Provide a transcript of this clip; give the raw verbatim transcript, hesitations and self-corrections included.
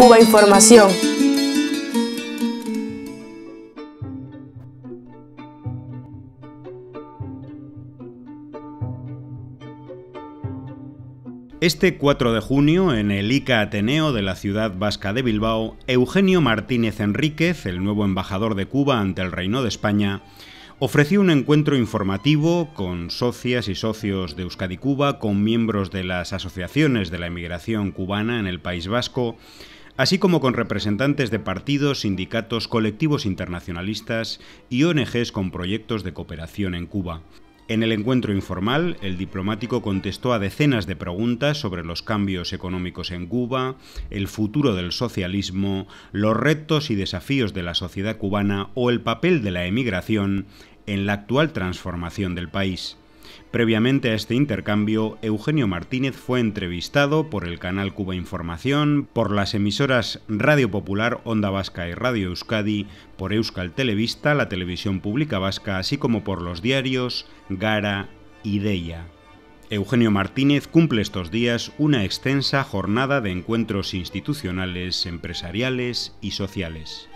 Cuba Información. Este cuatro de junio, en el Hika Ateneo de la ciudad vasca de Bilbao, Eugenio Martínez Enríquez, el nuevo embajador de Cuba ante el Reino de España, ofreció un encuentro informativo con socias y socios de Euskadi Cuba, con miembros de las asociaciones de la emigración cubana en el País Vasco, así como con representantes de partidos, sindicatos, colectivos internacionalistas y O N Ges con proyectos de cooperación en Cuba. En el encuentro informal, el diplomático contestó a decenas de preguntas sobre los cambios económicos en Cuba, el futuro del socialismo, los retos y desafíos de la sociedad cubana o el papel de la emigración en la actual transformación del país. Previamente a este intercambio, Eugenio Martínez fue entrevistado por el canal Cuba Información, por las emisoras Radio Popular, Onda Vasca y Radio Euskadi, por Euskal Telebista, la Televisión Pública Vasca, así como por los diarios Gara y Deia. Eugenio Martínez cumple estos días una extensa jornada de encuentros institucionales, empresariales y sociales.